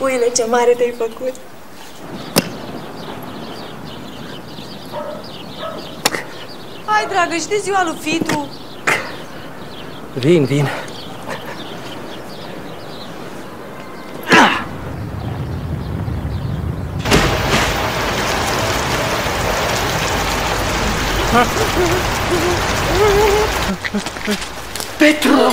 Uile, ce mare te-ai făcut! Hai, dragă, și de ziua lui Fitu! Vin. Petru!